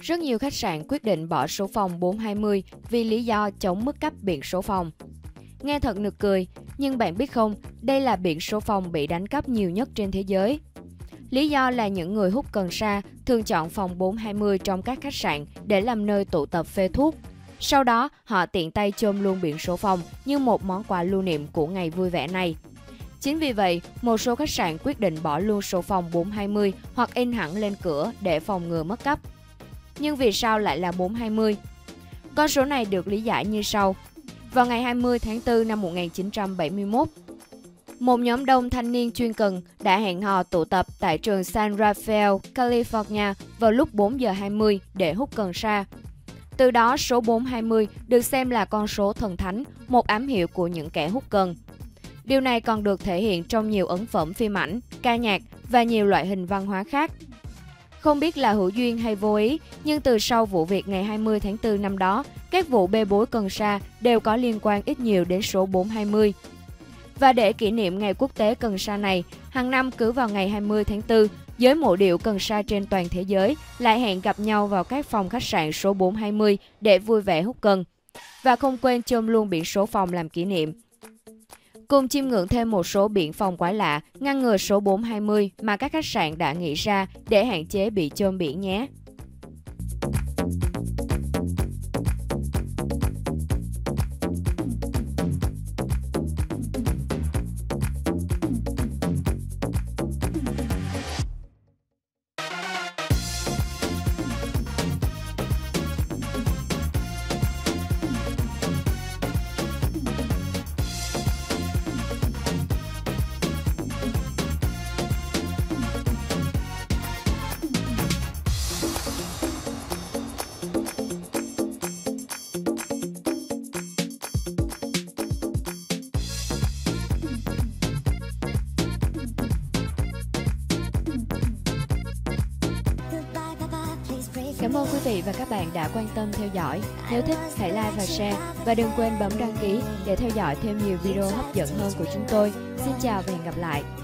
Rất nhiều khách sạn quyết định bỏ số phòng 420 vì lý do chống mức cấp biển số phòng. Nghe thật nực cười, nhưng bạn biết không, đây là biển số phòng bị đánh cắp nhiều nhất trên thế giới. Lý do là những người hút cần sa thường chọn phòng 420 trong các khách sạn để làm nơi tụ tập phê thuốc. Sau đó, họ tiện tay chôm luôn biển số phòng như một món quà lưu niệm của ngày vui vẻ này. Chính vì vậy, một số khách sạn quyết định bỏ luôn số phòng 420 hoặc in hẳn lên cửa để phòng ngừa mất cắp. Nhưng vì sao lại là 420? Con số này được lý giải như sau. Vào ngày 20 tháng 4 năm 1971, một nhóm đông thanh niên chuyên cần đã hẹn hò tụ tập tại trường San Rafael, California vào lúc 4 giờ 20 để hút cần sa. Từ đó, số 420 được xem là con số thần thánh, một ám hiệu của những kẻ hút cần. Điều này còn được thể hiện trong nhiều ấn phẩm phim ảnh, ca nhạc và nhiều loại hình văn hóa khác. Không biết là hữu duyên hay vô ý, nhưng từ sau vụ việc ngày 20 tháng 4 năm đó, các vụ bê bối cần sa đều có liên quan ít nhiều đến số 420. Và để kỷ niệm ngày quốc tế cần sa này, hàng năm cứ vào ngày 20 tháng 4, giới mộ điệu cần sa trên toàn thế giới lại hẹn gặp nhau vào các phòng khách sạn số 420 để vui vẻ hút cần. Và không quên chôm luôn biển số phòng làm kỷ niệm. Cùng chiêm ngưỡng thêm một số biển phòng quái lạ ngăn ngừa số 420 mà các khách sạn đã nghĩ ra để hạn chế bị chôm biển nhé. Cảm ơn quý vị và các bạn đã quan tâm theo dõi. Nếu thích, hãy like và share. Và đừng quên bấm đăng ký để theo dõi thêm nhiều video hấp dẫn hơn của chúng tôi. Xin chào và hẹn gặp lại.